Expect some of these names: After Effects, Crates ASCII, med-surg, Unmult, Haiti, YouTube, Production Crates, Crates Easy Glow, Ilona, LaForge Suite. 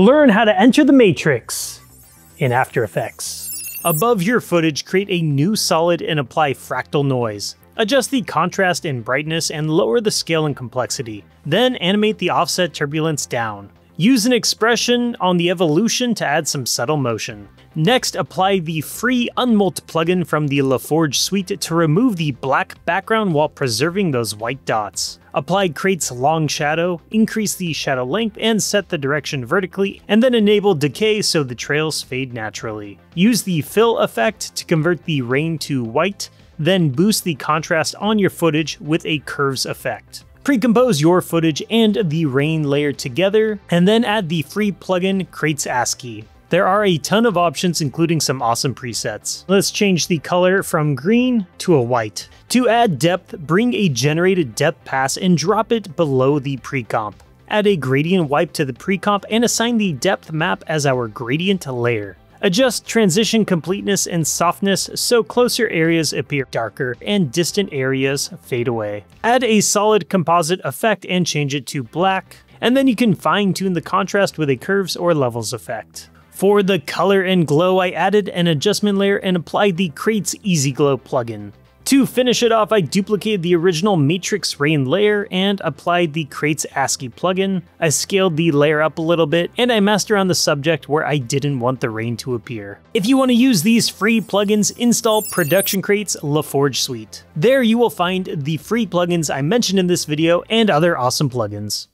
Learn how to enter the matrix in After Effects. Above your footage, create a new solid and apply fractal noise. Adjust the contrast and brightness and lower the scale and complexity. Then animate the offset turbulence down. Use an expression on the evolution to add some subtle motion. Next, apply the free Unmult plugin from the LaForge Suite to remove the black background while preserving those white dots. Apply Crates Long Shadow, increase the shadow length and set the direction vertically, and then enable decay so the trails fade naturally. Use the fill effect to convert the rain to white, then boost the contrast on your footage with a curves effect. Pre-compose your footage and the rain layer together, and then add the free plugin Crates ASCII. There are a ton of options, including some awesome presets. Let's change the color from green to a white. To add depth, bring a generated depth pass and drop it below the pre-comp. Add a gradient wipe to the pre-comp and assign the depth map as our gradient layer. Adjust transition completeness and softness so closer areas appear darker and distant areas fade away. Add a solid composite effect and change it to black, and then you can fine-tune the contrast with a curves or levels effect. For the color and glow, I added an adjustment layer and applied the Crates Easy Glow plugin. To finish it off, I duplicated the original Matrix Rain layer and applied the Crates ASCII plugin. I scaled the layer up a little bit, and I masked around the subject where I didn't want the rain to appear. If you want to use these free plugins, install Production Crates LaForge Suite. There you will find the free plugins I mentioned in this video and other awesome plugins.